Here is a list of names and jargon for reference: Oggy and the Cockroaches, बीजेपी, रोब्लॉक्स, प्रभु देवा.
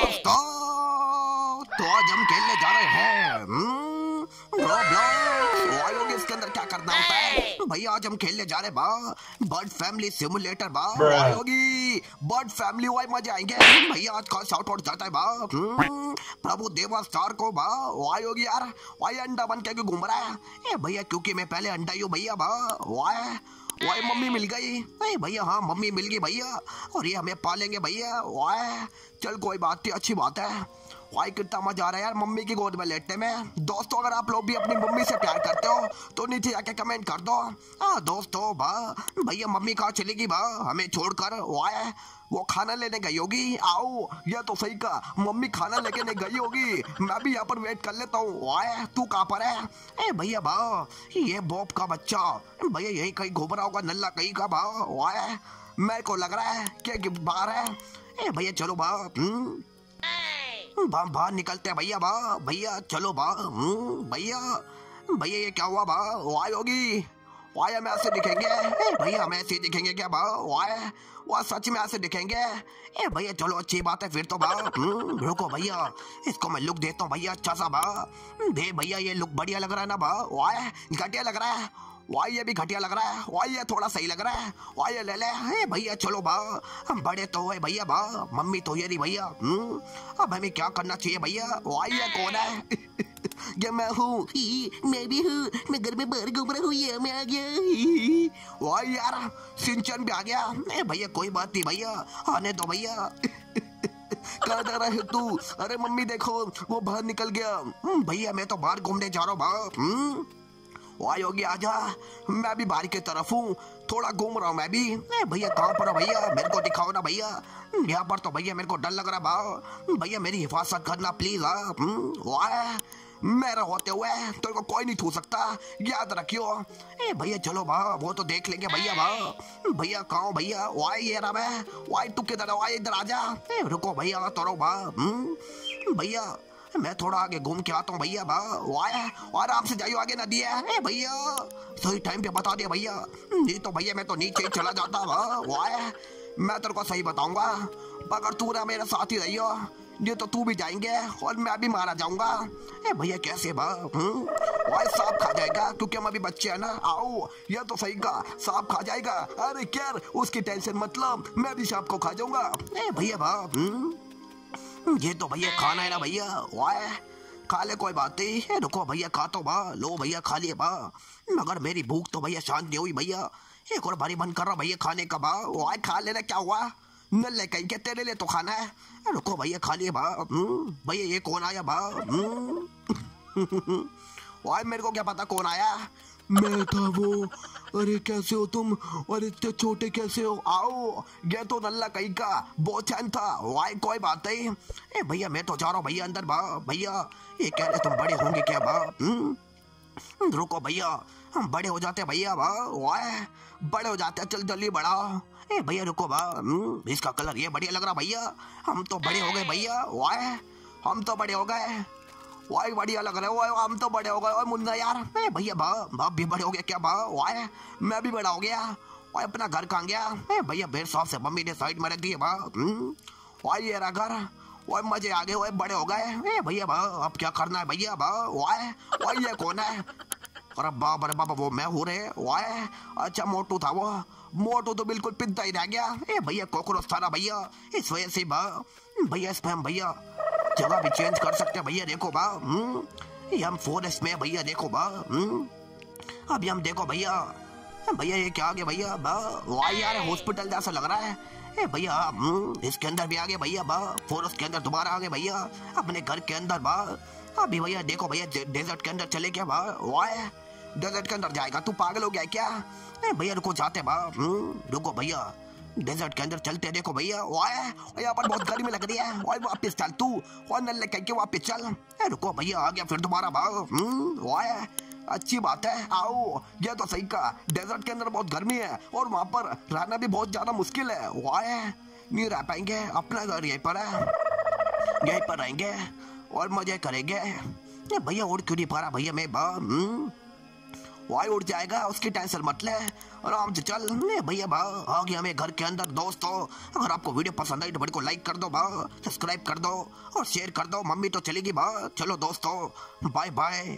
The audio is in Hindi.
दोस्तों, तो आज हम खेलने जा रहे हैं रोब्लॉक्स। इसके अंदर क्या करना होता है भाई? आज हम खेलने जा रहे बर्ड फैमिली सिमुलेटर। बायोगी बर्ड फैमिली वाई मजे आएंगे भाई। आज का शॉट आउट जाता है प्रभु देवा स्टार को। वायोगी यार वाई अंडा बन के घूम रहा है भैया, क्योंकि मैं पहले अंडा ही हूँ भैया। वाय वाई मम्मी मिल गई। नहीं भैया, हाँ मम्मी मिल गई भैया, और ये हमें पालेंगे भैया। वाह चल कोई बात नहीं, अच्छी बात है। वाई कितना मजा आ रहा है यार मम्मी की गोद में लेटने में। दोस्तों अगर आप लोग भी अपनी मम्मी से प्यार करते हो तो नीचे जाके कमेंट कर दो। हाँ दोस्तों, भैया मम्मी कहाँ चली गई हमें छोड़कर? वाह वो खाना लेने गई होगी। आओ ये तो सही का, मम्मी खाना लेके नहीं गई होगी। मैं भी यहाँ पर वेट कर लेता हूँ। वाह तू कहाँ पर है? ए भैया ये बॉब का बच्चा भैया यही कहीं घूम रहा होगा, नल्ला कहीं का। वाह मेरे को लग रहा है क्या बाहर है। ए भैया चलो बाहर निकलते हैं भैया। भैया चलो भैया ये क्या हुआ? वाय होगी वाय हम ऐसे दिखेंगे भैया, हम ऐसे दिखेंगे क्या? वाय वो सच में ऐसे दिखेंगे? ए भैया चलो अच्छी बात है फिर तो। रुको भैया इसको मैं लुक देता हूँ भैया, अच्छा सा। दे भैया ये लुक बढ़िया लग रहा है ना? वाय घटिया लग रहा है। वाई ये भी घटिया लग रहा है। वाई ये थोड़ा सही लग रहा है। वाई ये ले ले भैया, चलो हम बड़े तो हुए भैया। मम्मी तो ये नहीं भैया। अब हमें क्या करना चाहिए भैया? वाई ये कौन है? ये मैं हूँ, मैं भी हूँ, मैं घर में बाहर घूम रहा हूँ, ये मैं आ गया। वाई यार सिंचन भी आ गया। नहीं भैया कोई बात नहीं भैया, आने दो भैया। कहाँ जा रहा है तू? अरे मम्मी देखो वो बाहर निकल गया। भैया मैं तो बाहर घूमने जा रहा हूँ। वाई होगी आजा, मैं भी बाहर की तरफ हूँ, थोड़ा घूम रहा हूँ मैं भी। भैया कहाँ पर हो भैया? मेरे को दिखाओ ना भैया। यहाँ पर तो भैया मेरे को डर लग रहा भाव। भैया मेरी हिफाजत करना प्लीज। वाह मेरा होते हुए तेरे को कोई नहीं छू सकता, याद रखियो। ए भैया चलो वो तो देख लेंगे भैया। भैया कहाँ हो भैया? वाई ये रहा मैं। वाई तू किधर? वाई इधर आजा। रुको भैया तो रहो भैया, मैं थोड़ा आगे घूम के आता हूँ भैया। आराम से जाइयो, आगे ना दिया भैया, सही टाइम पे बता दिया भैया, नहीं तो भैया मैं तो नीचे ही चला जाता। वाह मैं तेरे को सही बताऊंगा, अगर तू ना मेरे साथ ही रहियो ये तो तू भी जाएंगे और मैं भी मारा जाऊंगा। ए भैया कैसे? वाई सांप खा जाएगा क्योंकि हम अभी बच्चे हैं ना। आओ ये तो सही का, सांप खा जाएगा। अरे क्या उसकी टेंशन, मतलब मैं भी सांप को खा जाऊंगा। ए भैया ये तो भैया खाना है ना भैया। वाह खा ले कोई बात नहीं। रुको भैया खा तो लो भैया, खा लिए मगर मेरी भूख तो भैया शांत नहीं हुई भैया। एक और भारी मन कर रहा भैया खाने का। वाह खा लेना, क्या हुआ? न ले कहीं के तेरे लिए तो खाना है। रुको भैया खा लिए भैया ये कौन आया? वाह मेरे को क्या पता कौन आया, मैं था वो। अरे कैसे हो तुम? और इतने छोटे कैसे हो? आओ ये तो नल्ला कहीं का बोचन था। वाई कोई बात नहीं। ए भैया मैं तो जा रहा हूँ भैया अंदर। भैया ये कह रहे तुम बड़े होंगे क्या? रुको भैया हम बड़े हो जाते भैया। वाह बड़े हो जाते, चल जल्दी बड़ा। ए भैया रुको इसका कलर ये बढ़िया लग रहा भैया। हम तो बड़े हो गए भैया। वाह हम तो बड़े हो गए। वाई बढ़िया लग रहा है, हम तो बड़े हो गए। और मुन्ना यार भैया बाप भी बड़े हो गया क्या? वाई मैं भी बड़ा हो गया। वाई अपना घर कहाँ गया भैया? बेर साहब से मम्मी ने साइड में रख दिए। वाई ये रहा घर। वाई मजे आ गए, वाई बड़े हो गए भैया। अब क्या करना है भैया? वाई वाई ये कौन है? अरे बाप रे बाप वो मैं हूँ रे। वाई अच्छा मोटू था वो, मोटू तो बिल्कुल पिद्दा ही रह गया। ए भैया कॉकरोच था ना भैया, इस वजह से भैया इस पर भैया जगह भी चेंज कर सकते हैं भैया। देखो ये हम फॉरेस्ट में भैया। देखो अभी हम देखो भैया। भैया ये क्या आ गया भैया? वाह यार हॉस्पिटल जैसा लग रहा है। ए भैया इसके अंदर भी आ गए भैया। फॉरेस्ट के अंदर दोबारा आ गए भैया, अपने घर के अंदर। अभी भैया देखो भैया डेजर्ट के अंदर चले क्या? वाह डेजर्ट के अंदर जाएगा तू, पागल हो गया क्या? नहीं भैया रुको जाते रुको भैया डेजर्ट के अंदर चलते। देखो भैया वाह यहाँ पर बहुत गर्मी लग रही है। वाह वापिस चल तू, और नल्ले कह के वापिस चल। रुको भैया आ गया फिर दोबारा। वाह अच्छी बात है। आओ ये तो सही का, डेजर्ट के अंदर बहुत गर्मी है और वहाँ पर रहना भी बहुत ज्यादा मुश्किल है। वाह नहीं रह पाएंगे, अपना घर यहीं पर है, यहीं पर रहेंगे और मजे करेंगे भैया। और क्यों नहीं पा रहा भैया मैं? वही उड़ जाएगा, उसकी टेंशन मत ले, आराम से चल। ले भैया भा आ गया मैं घर के अंदर। दोस्तों अगर आपको वीडियो पसंद आई तो वीडियो को लाइक कर दो भा, सब्सक्राइब कर दो और शेयर कर दो। मम्मी तो चलेगी भा। चलो दोस्तों बाय बाय।